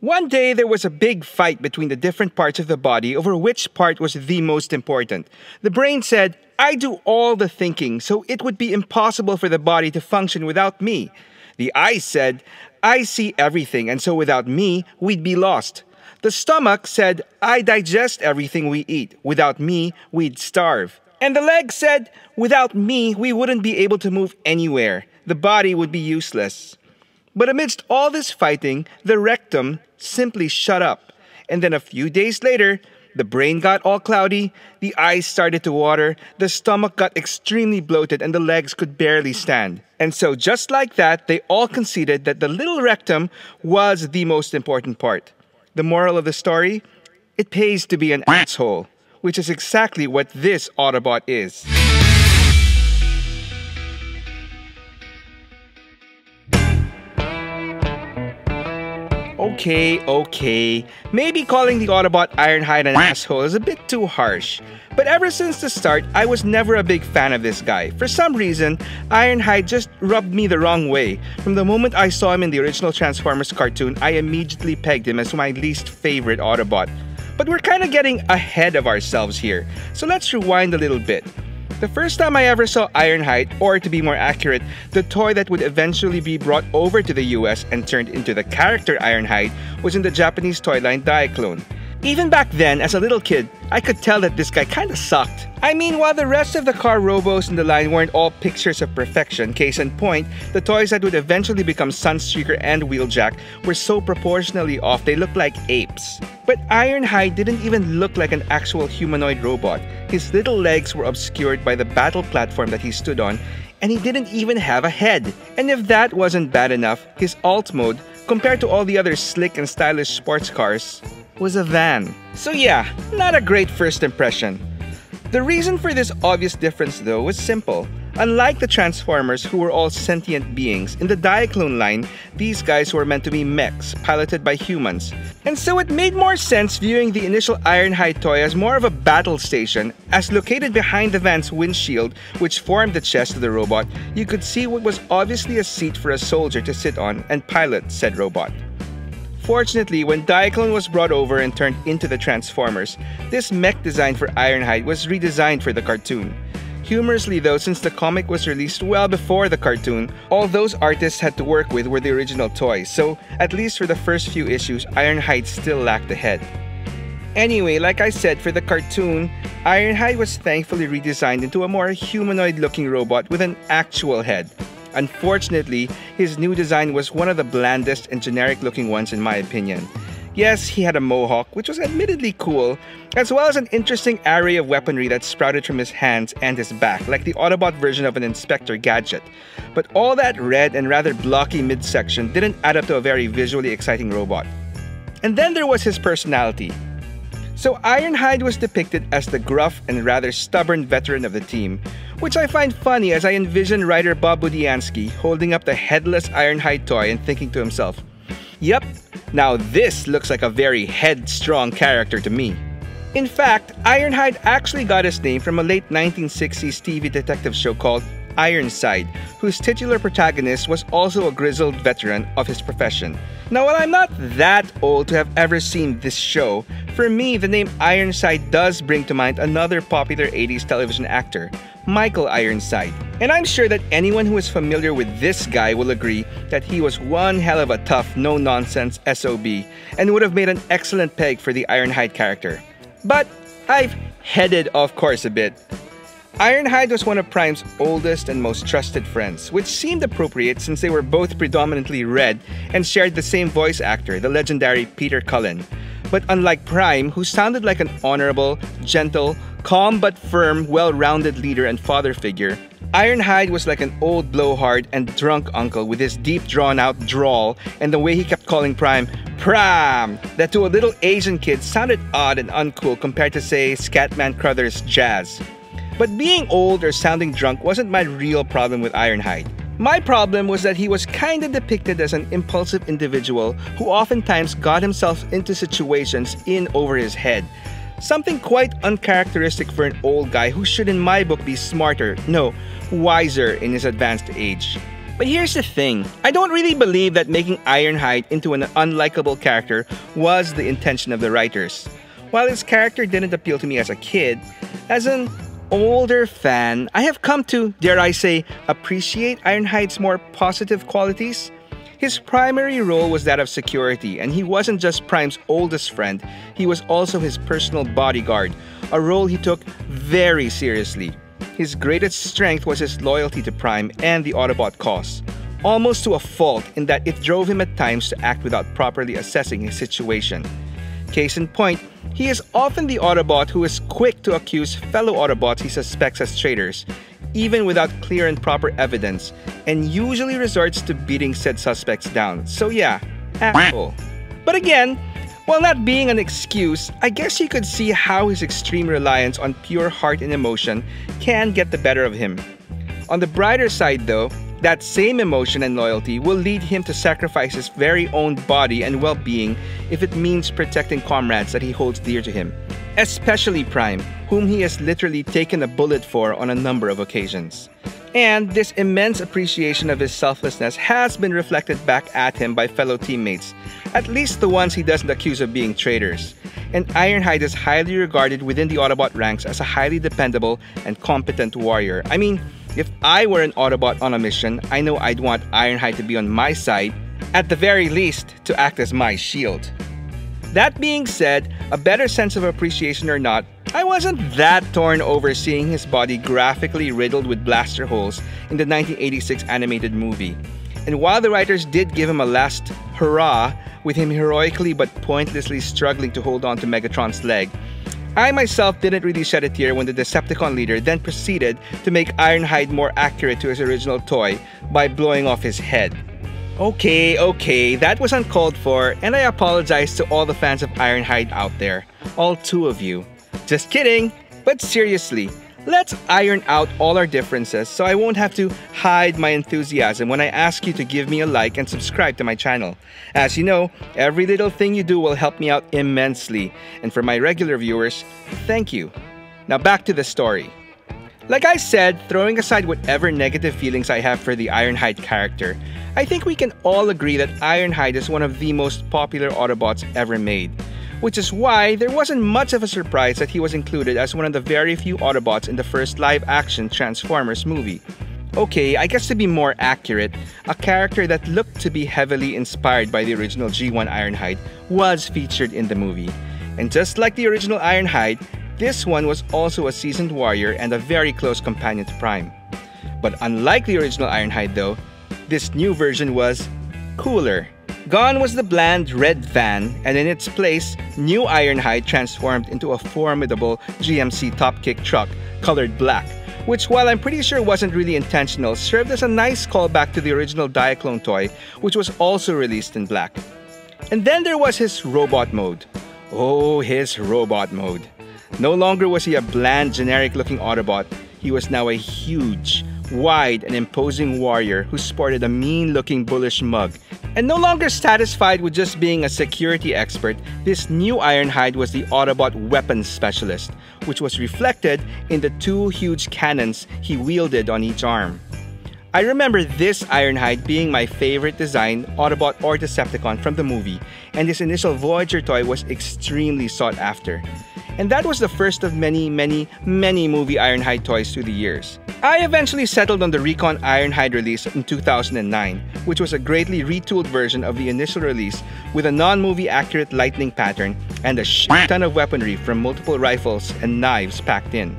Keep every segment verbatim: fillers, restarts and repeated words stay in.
One day, there was a big fight between the different parts of the body over which part was the most important. The brain said, "I do all the thinking, so it would be impossible for the body to function without me." The eyes said, "I see everything, and so without me, we'd be lost." The stomach said, "I digest everything we eat. Without me, we'd starve." And the legs said, "Without me, we wouldn't be able to move anywhere. The body would be useless." But amidst all this fighting, the rectum simply shut up. And then a few days later, the brain got all cloudy, the eyes started to water, the stomach got extremely bloated, and the legs could barely stand. And so just like that, they all conceded that the little rectum was the most important part. The moral of the story? It pays to be an asshole, which is exactly what this Autobot is. Okay, okay, maybe calling the Autobot Ironhide an asshole is a bit too harsh. But ever since the start, I was never a big fan of this guy. For some reason, Ironhide just rubbed me the wrong way. From the moment I saw him in the original Transformers cartoon, I immediately pegged him as my least favorite Autobot. But we're kind of getting ahead of ourselves here, so let's rewind a little bit. The first time I ever saw Ironhide, or to be more accurate, the toy that would eventually be brought over to the U S and turned into the character Ironhide, was in the Japanese toy line Diaclone. Even back then, as a little kid, I could tell that this guy kinda sucked. I mean, while the rest of the car robos in the line weren't all pictures of perfection, case in point, the toys that would eventually become Sunstreaker and Wheeljack were so proportionally off they looked like apes. But Ironhide didn't even look like an actual humanoid robot. His little legs were obscured by the battle platform that he stood on, and he didn't even have a head. And if that wasn't bad enough, his alt mode, compared to all the other slick and stylish sports cars, was a van. So yeah, not a great first impression. The reason for this obvious difference, though, was simple. Unlike the Transformers, who were all sentient beings, in the Diaclone line, these guys were meant to be mechs, piloted by humans. And so it made more sense viewing the initial Ironhide toy as more of a battle station, as located behind the van's windshield, which formed the chest of the robot, you could see what was obviously a seat for a soldier to sit on and pilot said robot. Fortunately, when Diaclone was brought over and turned into the Transformers, this mech design for Ironhide was redesigned for the cartoon. Humorously though, since the comic was released well before the cartoon, all those artists had to work with were the original toys, so at least for the first few issues, Ironhide still lacked a head. Anyway, like I said, for the cartoon, Ironhide was thankfully redesigned into a more humanoid-looking robot with an actual head. Unfortunately, his new design was one of the blandest and generic-looking ones in my opinion. Yes, he had a mohawk, which was admittedly cool, as well as an interesting array of weaponry that sprouted from his hands and his back, like the Autobot version of an Inspector Gadget. But all that red and rather blocky midsection didn't add up to a very visually exciting robot. And then there was his personality. So Ironhide was depicted as the gruff and rather stubborn veteran of the team, which I find funny as I envision writer Bob Budiansky holding up the headless Ironhide toy and thinking to himself, "Yep, now this looks like a very headstrong character to me." In fact, Ironhide actually got his name from a late nineteen sixties T V detective show called Ironside, whose titular protagonist was also a grizzled veteran of his profession. Now, while I'm not that old to have ever seen this show, for me, the name Ironside does bring to mind another popular eighties television actor, Michael Ironside. And I'm sure that anyone who is familiar with this guy will agree that he was one hell of a tough, no-nonsense S O B, and would have made an excellent peg for the Ironhide character. But I've headed off course a bit. Ironhide was one of Prime's oldest and most trusted friends, which seemed appropriate since they were both predominantly red and shared the same voice actor, the legendary Peter Cullen. But unlike Prime, who sounded like an honorable, gentle, calm but firm, well-rounded leader and father figure, Ironhide was like an old blowhard and drunk uncle with his deep drawn-out drawl and the way he kept calling Prime "Pram" that to a little Asian kid sounded odd and uncool compared to, say, Scatman Crothers' Jazz. But being old or sounding drunk wasn't my real problem with Ironhide. My problem was that he was kinda depicted as an impulsive individual who oftentimes got himself into situations in over his head. Something quite uncharacteristic for an old guy who should in my book be smarter, no, wiser in his advanced age. But here's the thing, I don't really believe that making Ironhide into an unlikable character was the intention of the writers. While his character didn't appeal to me as a kid, as an older fan, I have come to, dare I say, appreciate Ironhide's more positive qualities. His primary role was that of security, and he wasn't just Prime's oldest friend, he was also his personal bodyguard, a role he took very seriously. His greatest strength was his loyalty to Prime and the Autobot cause, almost to a fault in that it drove him at times to act without properly assessing his situation. Case in point, he is often the Autobot who is quick to accuse fellow Autobots he suspects as traitors, even without clear and proper evidence, and usually resorts to beating said suspects down. So yeah, asshole. But again, while not being an excuse, I guess you could see how his extreme reliance on pure heart and emotion can get the better of him. On the brighter side though, that same emotion and loyalty will lead him to sacrifice his very own body and well-being if it means protecting comrades that he holds dear to him, especially Prime, whom he has literally taken a bullet for on a number of occasions. And this immense appreciation of his selflessness has been reflected back at him by fellow teammates, at least the ones he doesn't accuse of being traitors. And Ironhide is highly regarded within the Autobot ranks as a highly dependable and competent warrior. I mean, if I were an Autobot on a mission, I know I'd want Ironhide to be on my side, at the very least, to act as my shield. That being said, a better sense of appreciation or not, I wasn't that torn over seeing his body graphically riddled with blaster holes in the nineteen eighty-six animated movie. And while the writers did give him a last hurrah, with him heroically but pointlessly struggling to hold on to Megatron's leg, I myself didn't really shed a tear when the Decepticon leader then proceeded to make Ironhide more accurate to his original toy by blowing off his head. Okay, okay, that was uncalled for, and I apologize to all the fans of Ironhide out there. All two of you. Just kidding! But seriously, let's iron out all our differences so I won't have to hide my enthusiasm when I ask you to give me a like and subscribe to my channel. As you know, every little thing you do will help me out immensely, and for my regular viewers, thank you. Now back to the story. Like I said, throwing aside whatever negative feelings I have for the Ironhide character, I think we can all agree that Ironhide is one of the most popular Autobots ever made, which is why there wasn't much of a surprise that he was included as one of the very few Autobots in the first live-action Transformers movie. Okay, I guess to be more accurate, a character that looked to be heavily inspired by the original G one Ironhide was featured in the movie. And just like the original Ironhide, this one was also a seasoned warrior and a very close companion to Prime. But unlike the original Ironhide though, this new version was cooler. Gone was the bland red van, and in its place, new Ironhide transformed into a formidable G M C Top Kick truck, colored black, which while I'm pretty sure wasn't really intentional, served as a nice callback to the original Diaclone toy, which was also released in black. And then there was his robot mode. Oh, his robot mode. No longer was he a bland, generic-looking Autobot, he was now a huge, wide and imposing warrior who sported a mean-looking bullish mug. And no longer satisfied with just being a security expert, this new Ironhide was the Autobot weapons specialist, which was reflected in the two huge cannons he wielded on each arm. I remember this Ironhide being my favorite design, Autobot or Decepticon, from the movie, and his initial Voyager toy was extremely sought after. And that was the first of many, many, many movie Ironhide toys through the years. I eventually settled on the Recon Ironhide release in two thousand nine, which was a greatly retooled version of the initial release with a non-movie accurate lightning pattern and a shit ton of weaponry from multiple rifles and knives packed in.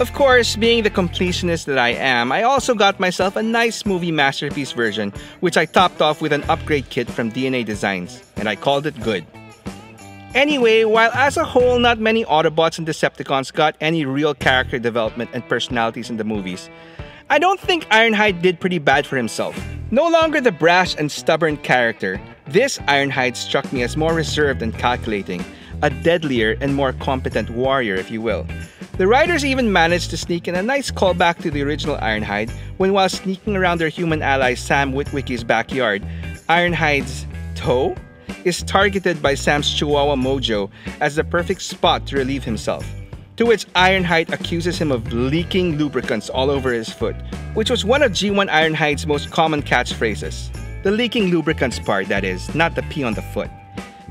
Of course, being the completionist that I am, I also got myself a nice movie masterpiece version, which I topped off with an upgrade kit from D N A Designs, and I called it good. Anyway, while as a whole not many Autobots and Decepticons got any real character development and personalities in the movies, I don't think Ironhide did pretty bad for himself. No longer the brash and stubborn character, this Ironhide struck me as more reserved and calculating, a deadlier and more competent warrior, if you will. The writers even managed to sneak in a nice callback to the original Ironhide when while sneaking around their human ally Sam Witwicky's backyard, Ironhide's toe is targeted by Sam's Chihuahua Mojo as the perfect spot to relieve himself. to which Ironhide accuses him of leaking lubricants all over his foot, which was one of G one Ironhide's most common catchphrases. The leaking lubricants part, that is, not the pee on the foot.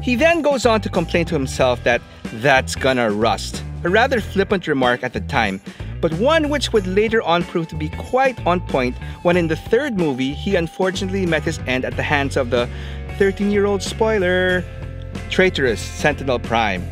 He then goes on to complain to himself that that's gonna rust, a rather flippant remark at the time, but one which would later on prove to be quite on point when in the third movie he unfortunately met his end at the hands of the thirteen-year-old spoiler, traitorous Sentinel Prime.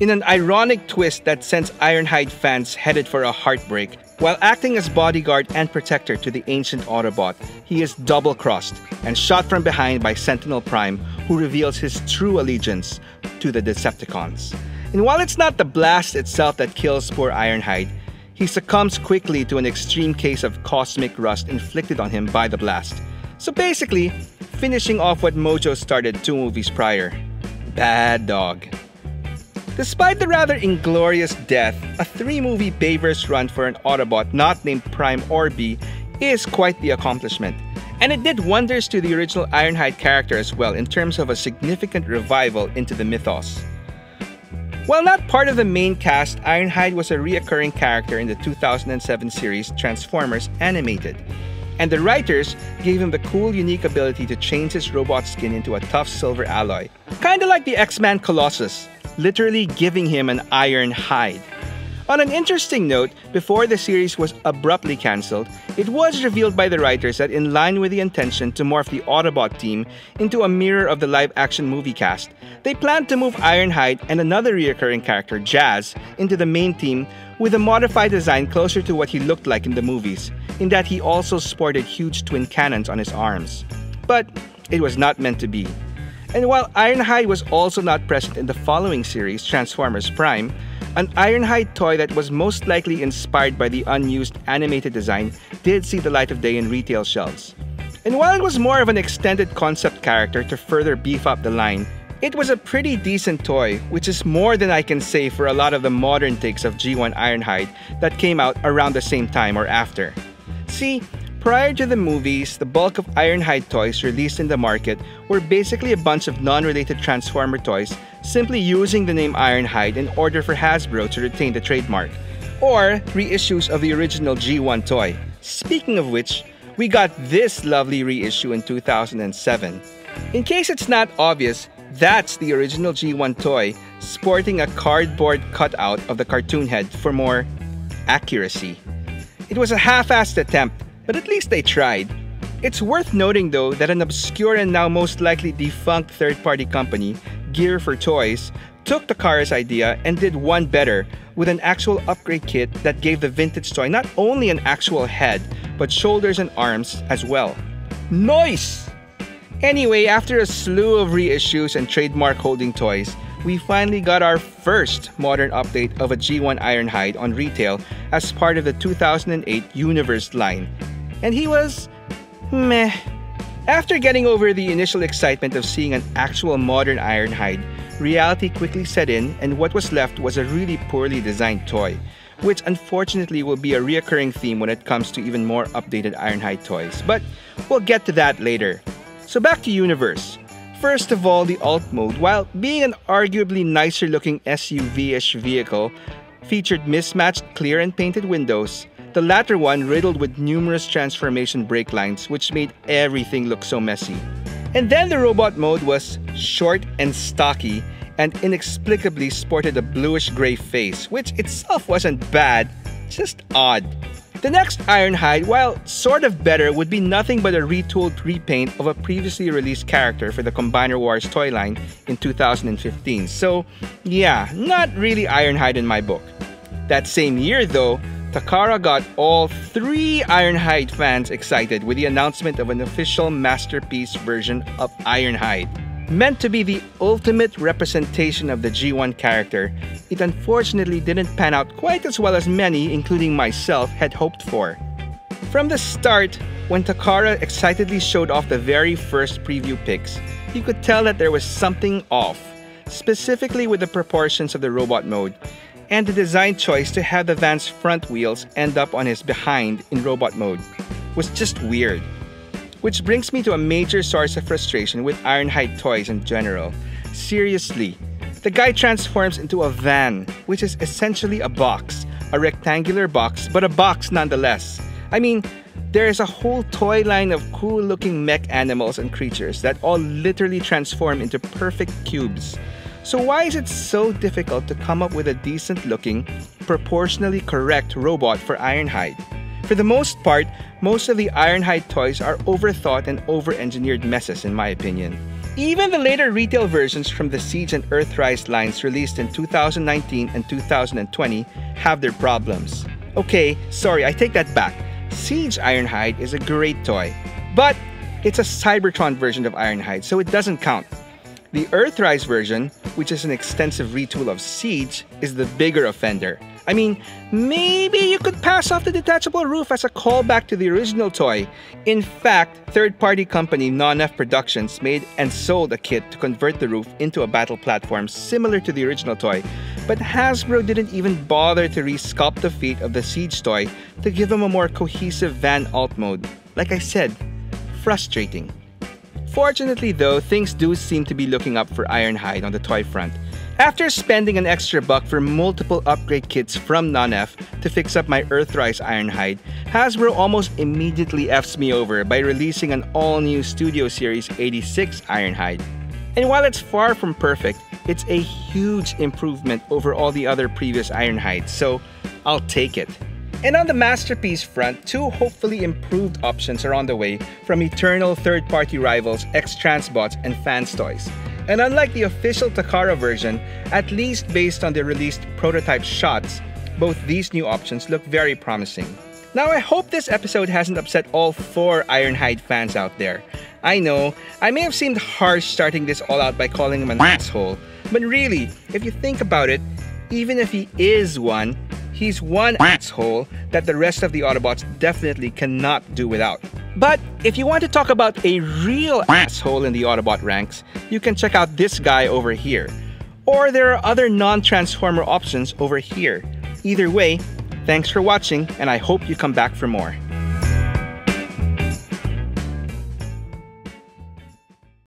In an ironic twist that sends Ironhide fans headed for a heartbreak, while acting as bodyguard and protector to the ancient Autobot, he is double-crossed and shot from behind by Sentinel Prime, who reveals his true allegiance to the Decepticons. And while it's not the blast itself that kills poor Ironhide, he succumbs quickly to an extreme case of cosmic rust inflicted on him by the blast. So basically, finishing off what Mojo started two movies prior. Bad dog. Despite the rather inglorious death, a three-movie Bayverse run for an Autobot not named Prime or B is quite the accomplishment. And it did wonders to the original Ironhide character as well in terms of a significant revival into the mythos. While not part of the main cast, Ironhide was a reoccurring character in the two thousand seven series Transformers Animated. And the writers gave him the cool, unique ability to change his robot skin into a tough silver alloy, kinda like the X-Man Colossus, literally giving him an iron hide. On an interesting note, before the series was abruptly cancelled, it was revealed by the writers that in line with the intention to morph the Autobot team into a mirror of the live-action movie cast, they planned to move Ironhide and another recurring character, Jazz, into the main team with a modified design closer to what he looked like in the movies, in that he also sported huge twin cannons on his arms. But it was not meant to be. And while Ironhide was also not present in the following series, Transformers Prime, an Ironhide toy that was most likely inspired by the unused animated design did see the light of day in retail shelves. And while it was more of an extended concept character to further beef up the line, it was a pretty decent toy, which is more than I can say for a lot of the modern takes of G one Ironhide that came out around the same time or after. See, prior to the movies, the bulk of Ironhide toys released in the market were basically a bunch of non-related Transformer toys simply using the name Ironhide in order for Hasbro to retain the trademark, or reissues of the original G one toy. Speaking of which, we got this lovely reissue in two thousand seven. In case it's not obvious, that's the original G one toy sporting a cardboard cutout of the cartoon head for more accuracy. It was a half-assed attempt, but at least they tried. It's worth noting though that an obscure and now most likely defunct third-party company, Gear for Toys, took Takara's idea and did one better with an actual upgrade kit that gave the vintage toy not only an actual head, but shoulders and arms as well. Nice! Anyway, after a slew of reissues and trademark holding toys, we finally got our first modern update of a G one Ironhide on retail as part of the two thousand eight Universe line. And he was meh. After getting over the initial excitement of seeing an actual modern Ironhide, reality quickly set in and what was left was a really poorly designed toy, which unfortunately will be a reoccurring theme when it comes to even more updated Ironhide toys, but we'll get to that later. So back to Universe. First of all, the Alt mode, while being an arguably nicer looking S U V-ish vehicle, featured mismatched clear and painted windows, the latter one riddled with numerous transformation brake lines which made everything look so messy. And then the robot mode was short and stocky and inexplicably sported a bluish-gray face, which itself wasn't bad, just odd. The next Ironhide, while sort of better, would be nothing but a retooled repaint of a previously released character for the Combiner Wars toy line in two thousand fifteen, so yeah, not really Ironhide in my book. That same year though, Takara got all three Ironhide fans excited with the announcement of an official masterpiece version of Ironhide. Meant to be the ultimate representation of the G one character, it unfortunately didn't pan out quite as well as many, including myself, had hoped for. From the start, when Takara excitedly showed off the very first preview pics, you could tell that there was something off, specifically with the proportions of the robot mode, and the design choice to have the van's front wheels end up on his behind in robot mode was just weird. Which brings me to a major source of frustration with Ironhide toys in general. Seriously, The guy transforms into a van, which is essentially a box. A rectangular box, but a box nonetheless. I mean, there is a whole toy line of cool-looking mech animals and creatures that all literally transform into perfect cubes. So why is it so difficult to come up with a decent-looking, proportionally correct robot for Ironhide? For the most part, most of the Ironhide toys are overthought and over-engineered messes, in my opinion. Even the later retail versions from the Siege and Earthrise lines released in two thousand nineteen and two thousand twenty have their problems. Okay, sorry, I take that back. Siege Ironhide is a great toy, but it's a Cybertron version of Ironhide, so it doesn't count. The Earthrise version, which is an extensive retool of Siege, is the bigger offender. I mean, maybe you could pass off the detachable roof as a callback to the original toy. In fact, third-party company Non-F Productions made and sold a kit to convert the roof into a battle platform similar to the original toy, but Hasbro didn't even bother to re-sculpt the feet of the Siege toy to give him a more cohesive van alt mode. Like I said, frustrating. Fortunately though, things do seem to be looking up for Ironhide on the toy front. After spending an extra buck for multiple upgrade kits from Non-F to fix up my Earthrise Ironhide, Hasbro almost immediately F's me over by releasing an all-new Studio Series eighty-six Ironhide. And while it's far from perfect, it's a huge improvement over all the other previous Ironhides, so I'll take it. And on the Masterpiece front, two hopefully improved options are on the way from eternal third-party rivals X-Transbots and Fans Toys. And unlike the official Takara version, at least based on the released prototype shots, both these new options look very promising. Now I hope this episode hasn't upset all four Ironhide fans out there. I know, I may have seemed harsh starting this all out by calling him an asshole, but really, if you think about it, even if he is one, he's one asshole that the rest of the Autobots definitely cannot do without. But if you want to talk about a real asshole in the Autobot ranks, you can check out this guy over here. Or there are other non-Transformer options over here. Either way, thanks for watching, and I hope you come back for more.